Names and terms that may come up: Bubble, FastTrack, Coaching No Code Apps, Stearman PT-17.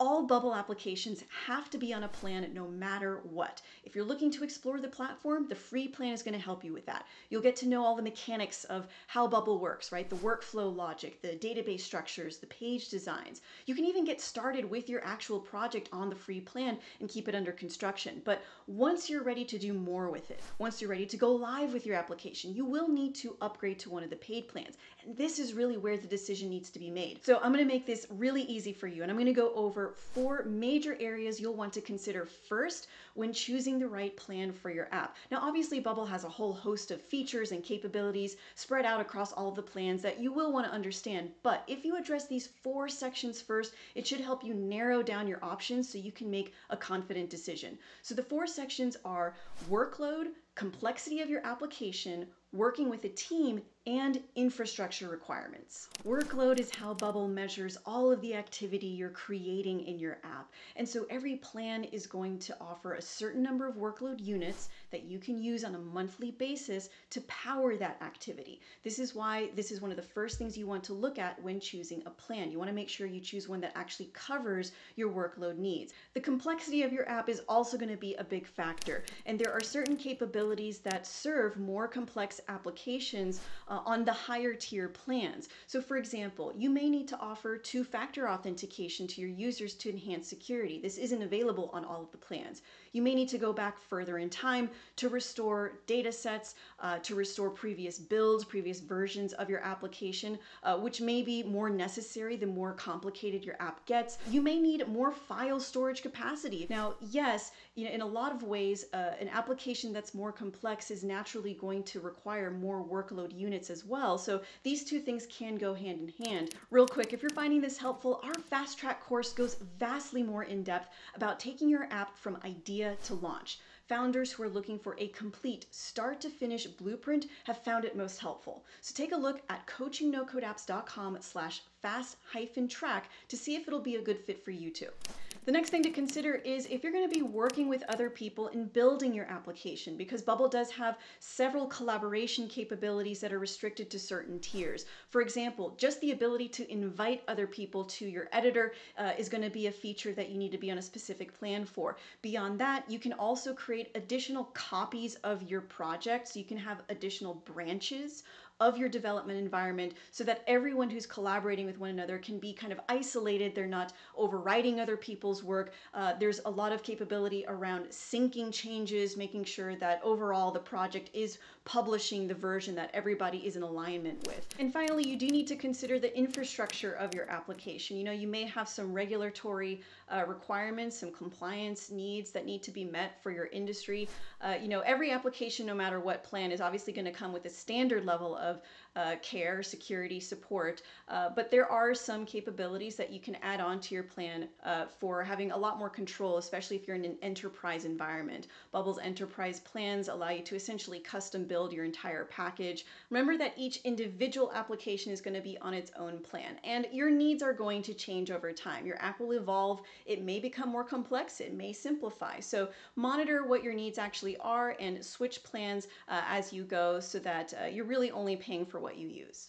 All Bubble applications have to be on a plan no matter what. If you're looking to explore the platform, the free plan is going to help you with that. You'll get to know all the mechanics of how Bubble works, right? The workflow logic, the database structures, the page designs. You can even get started with your actual project on the free plan and keep it under construction. But once you're ready to do more with it, once you're ready to go live with your application, you will need to upgrade to one of the paid plans. And this is really where the decision needs to be made. So I'm going to make this really easy for you, and I'm going to go over four major areas you'll want to consider first when choosing the right plan for your app. Now, obviously, Bubble has a whole host of features and capabilities spread out across all of the plans that you will want to understand, but if you address these four sections first, it should help you narrow down your options so you can make a confident decision. So the four sections are workload, complexity of your application, working with a team, and infrastructure requirements. Workload is how Bubble measures all of the activity you're creating in your app. And so every plan is going to offer a certain number of workload units that you can use on a monthly basis to power that activity. This is why this is one of the first things you want to look at when choosing a plan. You want to make sure you choose one that actually covers your workload needs. The complexity of your app is also going to be a big factor. And there are certain capabilities that serve more complex applications on the higher tier plans. So for example, you may need to offer two-factor authentication to your users to enhance security. This isn't available on all of the plans. You may need to go back further in time to restore data sets, to restore previous builds, previous versions of your application, which may be more necessary the more complicated your app gets. You may need more file storage capacity. Now, yes, in a lot of ways, an application that's more complex is naturally going to require more workload units as well. So these two things can go hand in hand. Real quick, if you're finding this helpful, our FastTrack course goes vastly more in depth about taking your app from idea to launch. Founders who are looking for a complete start to finish blueprint have found it most helpful. So take a look at coachingnocodeapps.com/fast-track to see if it'll be a good fit for you too. The next thing to consider is if you're going to be working with other people in building your application, because Bubble does have several collaboration capabilities that are restricted to certain tiers. For example, just the ability to invite other people to your editor is going to be a feature that you need to be on a specific plan for. Beyond that, you can also create additional copies of your project, so you can have additional branches of your development environment so that everyone who's collaborating with one another can be kind of isolated. They're not overriding other people's work. There's a lot of capability around syncing changes, making sure that overall the project is publishing the version that everybody is in alignment with. And finally, you do need to consider the infrastructure of your application. You know, you may have some regulatory requirements, some compliance needs that need to be met for your industry. Every application, no matter what plan, is obviously going to come with a standard level of care, security, support, but there are some capabilities that you can add on to your plan for having a lot more control, especially if you're in an enterprise environment. Bubble's enterprise plans allow you to essentially custom build your entire package. Remember that each individual application is going to be on its own plan, and your needs are going to change over time. Your app will evolve. It may become more complex. It may simplify. So monitor what your needs actually are and switch plans as you go so that you're really only paying for what you use.